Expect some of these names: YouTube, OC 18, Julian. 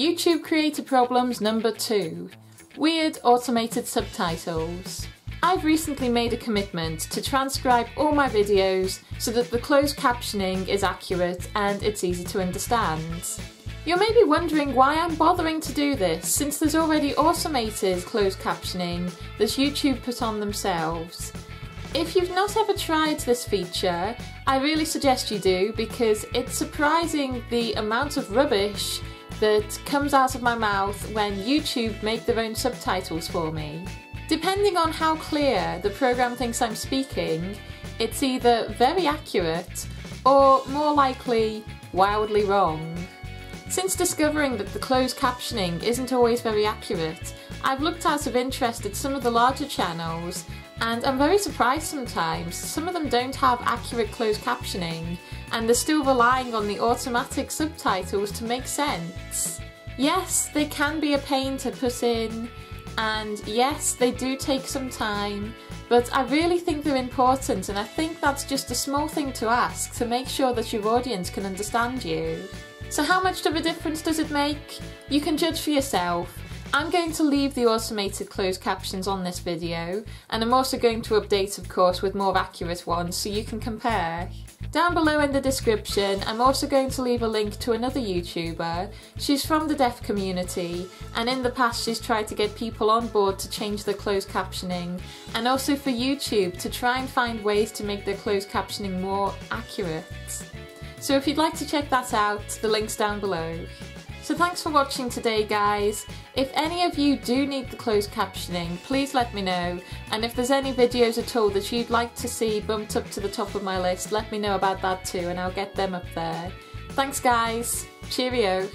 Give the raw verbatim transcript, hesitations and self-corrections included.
YouTube creator problems number two. Weird automated subtitles. I've recently made a commitment to transcribe all my videos so that the closed captioning is accurate and it's easy to understand. You may be wondering why I'm bothering to do this since there's already automated closed captioning that YouTube put on themselves. If you've not ever tried this feature, I really suggest you do because it's surprising the amount of rubbish that comes out of my mouth when YouTube make their own subtitles for me. Depending on how clear the program thinks I'm speaking, it's either very accurate or, more likely, wildly wrong. Since discovering that the closed captioning isn't always very accurate, I've looked out of interest at some of the larger channels, and I'm very surprised sometimes. Some of them don't have accurate closed captioning, and they're still relying on the automatic subtitles to make sense. Yes, they can be a pain to put in, and yes, they do take some time, but I really think they're important, and I think that's just a small thing to ask to make sure that your audience can understand you. So how much of a difference does it make? You can judge for yourself. I'm going to leave the automated closed captions on this video, and I'm also going to update, of course, with more accurate ones so you can compare. Down below in the description, I'm also going to leave a link to another YouTuber. She's from the deaf community, and in the past she's tried to get people on board to change their closed captioning, and also for YouTube to try and find ways to make their closed captioning more accurate. So if you'd like to check that out, the link's down below. So thanks for watching today, guys. If any of you do need the closed captioning, please let me know, and if there's any videos at all that you'd like to see bumped up to the top of my list, let me know about that too and I'll get them up there. Thanks guys, cheerio!